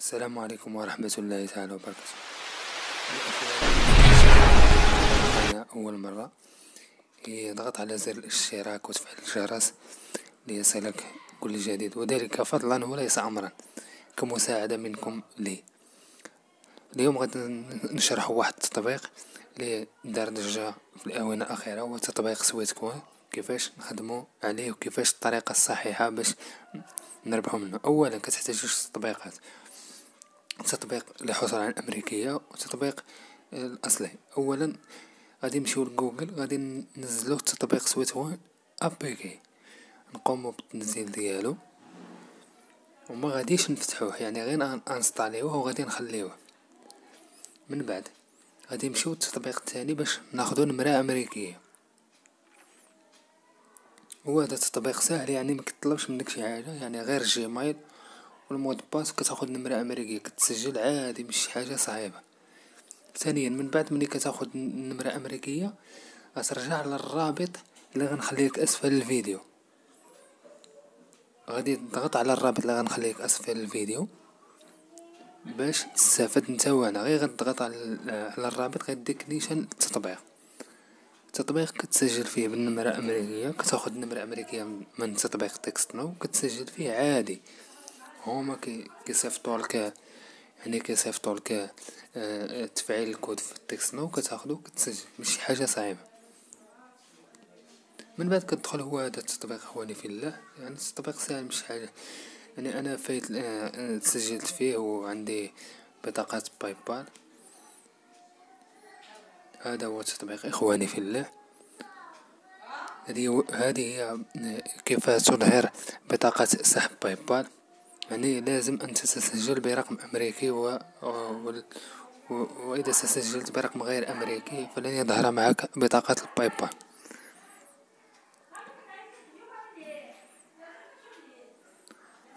السلام عليكم ورحمة الله تعالى وبركاته. أول مرة اضغط على زر الاشتراك وتفعيل الجرس ليصلك كل جديد، وذلك فضلا وليس أمرا، كمساعدة منكم لي. اليوم نشرح واحد التطبيق اللي دار ضجة في الآونة الأخيرة، هو تطبيق سويتكوين، كيفاش نخدمو عليه وكيفاش الطريقة الصحيحة باش نربحو منه. أولا كتحتاج جوج تطبيقات، تطبيق للحصول على الأمريكية وتطبيق الأصلي. أولا غادي نمشيو لجوجل، غادي ننزلو تطبيق سويتكوين أبيكي، نقومو بالتنزيل ديالو وما غاديش نفتحوه، يعني غير انستاليوه وغادي نخليوه. من بعد غادي نمشيو للتطبيق الثاني باش ناخدو نمرة أمريكية، وهذا التطبيق ساهل، يعني مكتطلبش منك شي حاجة، يعني غير الجيميل والمود باس كتاخد نمرة أمريكية كتسجل عادي، مش حاجة صعيبة. ثانيا من بعد ملي كتاخد نمرة أمريكية غترجع للرابط اللي غنخليك أسفل الفيديو، غادي تضغط على الرابط اللي غنخليك أسفل الفيديو باش تستافد نتا وانا، غير غتضغط على الرابط غيديك نيشان التطبيق. التطبيق كتسجل فيه بالنمرة أمريكية، كتاخد نمرة أمريكية من تطبيق تكست ناو كتسجل فيه عادي، هما كيصيفطولك يعني كيصيفطولك تفعيل الكود في تكست ناو كتاخدو كتسجل، ماشي حاجة صعيبة. من بعد كتدخل هو هذا التطبيق اخواني في الله، يعني التطبيق ساهل مش حاجة، يعني انا فايت تسجلت فيه وعندي بطاقة باي بال. هذا هو التطبيق اخواني في الله، هذه هي كيف تظهر بطاقة سحب باي بال، يعني لازم ان تسجل برقم امريكي واذا سجلت برقم غير امريكي فلن يظهر معك بطاقة الباي بال.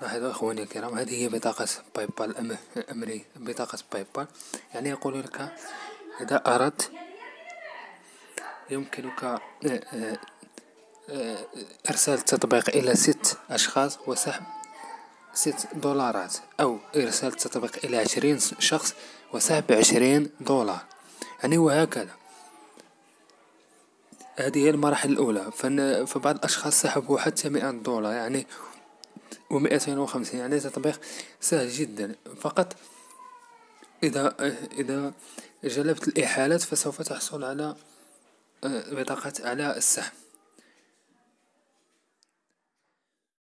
لاحظوا اخواني الكرام، هذه هي بطاقة باي بال امريكي، بطاقة باي بال، يعني يقول لك اذا اردت يمكنك ارسال التطبيق الى 6 اشخاص وسحب 6 دولارات، او ارسال التطبيق الى 20 شخص وسحب 20 دولار، يعني وهكذا. هذه هي المراحل الاولى، فبعض الاشخاص سحبوا حتى 100 دولار يعني و250، يعني تطبيق سهل جدا. فقط إذا جلبت الإحالات فسوف تحصل على بطاقة على السحب.